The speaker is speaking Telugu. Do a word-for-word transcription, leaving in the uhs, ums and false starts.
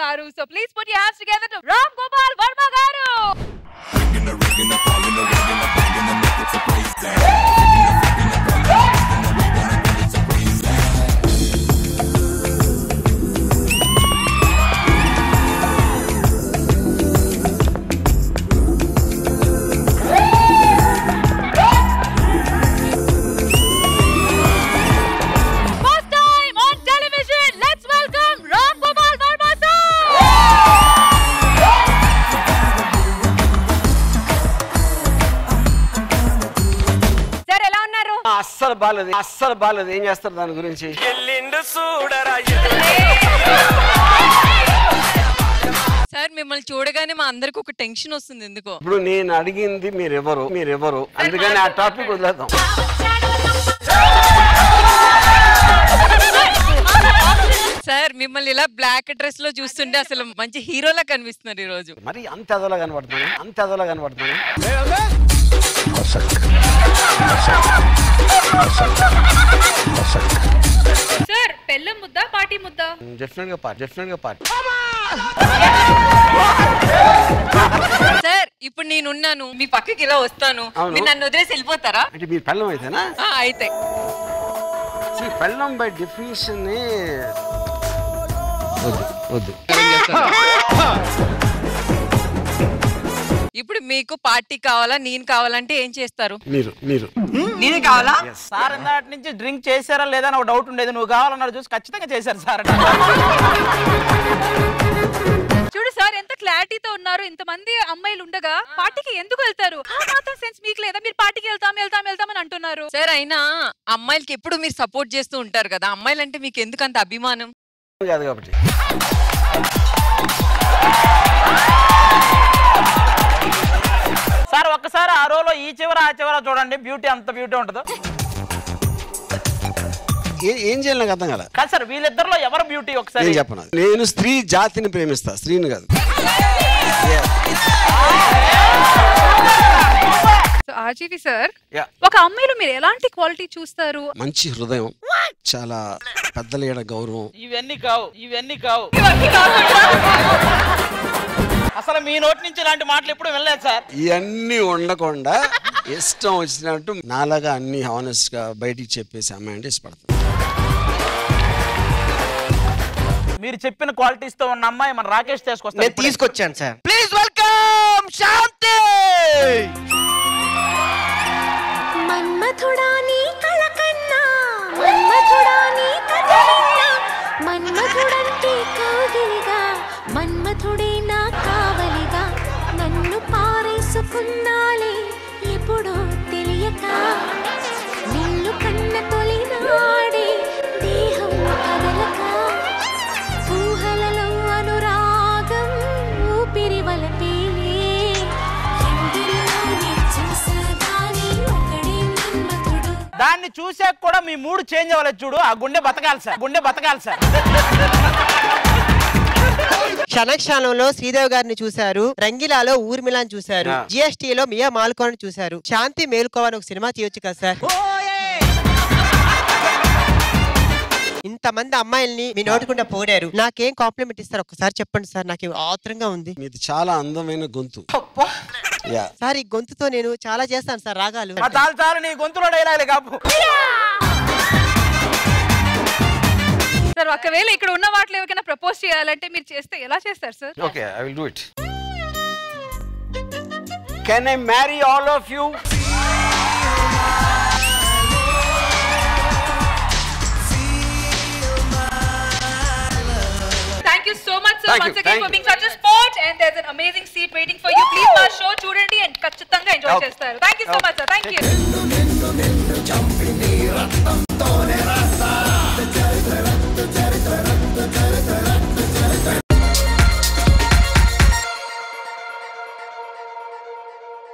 చేస్తున్నారు so please put your hands together to Ram Gopal Varma గారు అస్సలు బాలేదు అస్సలు బాలేదు ఏం చేస్తారు దాని గురించి ఎల్లిండు చూడరా సార్ మిమ్మల్ని చూడగానే మా అందరికి ఒక టెన్షన్ వస్తుంది ఎందుకో ఇప్పుడు నేను అడిగింది మీరు ఎవరు మీరు ఎవరు అందుకని ఆ టాపిక్ వదిలేద్దాం సార్ మిమ్మల్ని ఇలా బ్లాక్ డ్రెస్ లో చూస్తుంటే అసలు మంచి హీరోలా కనిపిస్తున్నారు ఈ రోజు మరి అంత అదోలా కనబడతాను అంత అదోలా కనబడతాను सर पहले मुद्दा पार्टी मुद्दा डेफिनेट का पार्ट डेफिनेट का पार्ट सर ఇప్పుడు నేను ఉన్నాను మీ పక్కకి ఇలా వస్తాను మీరు నన్ను వదిలేసి వెళ్ళిపోతారా అంటే మీరు పెళ్ళం అయితేనా ఆ అయితే సి పెళ్ళం బై డిఫినిషన్ ఏ ఓదు ఓదు ఇప్పుడు మీకు పార్టీ కావాలా నేను కావాలంటే ఏం చేస్తారు మీరు మీరు నేనే కావాలా సార్ ఇందాక నుంచి డ్రింక్ చేశారా లేదా నాకు డౌట్ ఉండేది నువ్వు కావాలన్నాడు చూసి ఖచ్చితంగా చేశారు సార్ చూడు సార్ ఎంత క్లారిటీతో ఉన్నారు ఇంతమంది అమ్మాయిలు ఉండగా పార్టీకి ఎందుకు వెళ్తారు ఆ మాత్రం సెన్స్ మీకు లేదా మీరు పార్టీకి వెళ్తాం వెళ్తాం వెళ్తాం అని అంటున్నారు సార్ అయినా అమ్మాయిలకి ఎప్పుడు మీరు సపోర్ట్ చేస్తూ ఉంటారు కదా అమ్మాయిలంటే మీకు ఎందుకు అంత అభిమానం కాదు కాబట్టి సార్ ఒక్కసారి ఆ రోలో ఈ చివర ఆ చివర చూడండి బ్యూటీ అంత బ్యూటీ ఉంటదో ఏం చేయాలి నాకు అర్థం కాలేదు కాదు సార్ వీళ్ళిద్దరిలో ఎవరు బ్యూటీ ఒకసారి నేను చెప్పను నేను స్త్రీ జాతిని ప్రేమిస్తా స్త్రీని కాదు సో ఆర్జీవి సార్ ఒక అమ్మాయిలో మీరు ఎలాంటి క్వాలిటీ చూస్తారు మంచి హృదయం చాలా పెద్దల ఎడ గౌరవం ఇవన్నీ కావు ఇవన్నీ కావు అసలు మీ నోట్ నుంచి ఇలాంటి మాటలు ఎప్పుడు వినలేదు సార్ ఇవన్నీ ఉండకుండా ఇష్టం వచ్చినట్టు నాలాగా అన్ని హానెస్ట్ గా బయటికి చెప్పేసి అమ్మాయి అంటే ఇష్టపడతాను మీరు చెప్పిన క్వాలిటీస్ తో ఉన్న అమ్మాయి మన రాకేష్ తీసుకొస్తాను నేను తీసుకొచ్చాను సార్ ప్లీజ్ వెల్కమ్ శాంతి మన్మథుడా నీ కళకన్నా మన్మథుడా నీ కథలన్నా మన్మథుడంటే కౌగిలిగా మన్మథుడే నా కావలిగా నన్ను పారేసుకున్నాలే ఇప్పుడు తెలియక నిన్ను కన్న తొలి నాడే దేహం కదలక ఊహలలో అనురాగం ఊపిరి వలపేలే దాన్ని చూసాక కూడా మీ మూడు చేంజ్ అవ్వలేదు చూడు ఆ గుండె బతకాలి సార్ గుండె బతకాలి సార్ క్షణక్షణంలో శ్రీదేవి గారిని చూశారు రంగిలాలో ఊర్మిళాని చూశారు జిఎస్టీ లో మియా మాల్కోని చూశారు శాంతి మేల్కోవాలని ఒక సినిమా తీయొచ్చు కదా సార్ ఇంతమంది అమ్మాయిల్ని మీ నోటికుండా పోడారు నాకేం కాంప్లిమెంట్ ఇస్తారు ఒక్కసారి చెప్పండి సార్ నాకు ఆత్రంగా ఉంది మీది చాలా అందమైన గొంతు సార్ ఈ గొంతుతో నేను చాలా చేస్తాను సార్ రాగాలు గొంతులో డైలాగులు కాపు సార్ ఒకవేళ ఇక్కడ ఉన్న వాటిలో ఏమైనా ప్రపోజ్ చేయాలంటే మీరు చేస్తే ఎలా చేస్తారు sir okay I will do it can I marry all of you thank you so much sir once again for being such a sport and there's an amazing seat waiting for you please మా షో చూడండి and ఖచ్చితంగా ఎంజాయ్ చేస్తారు thank you so much sir thank you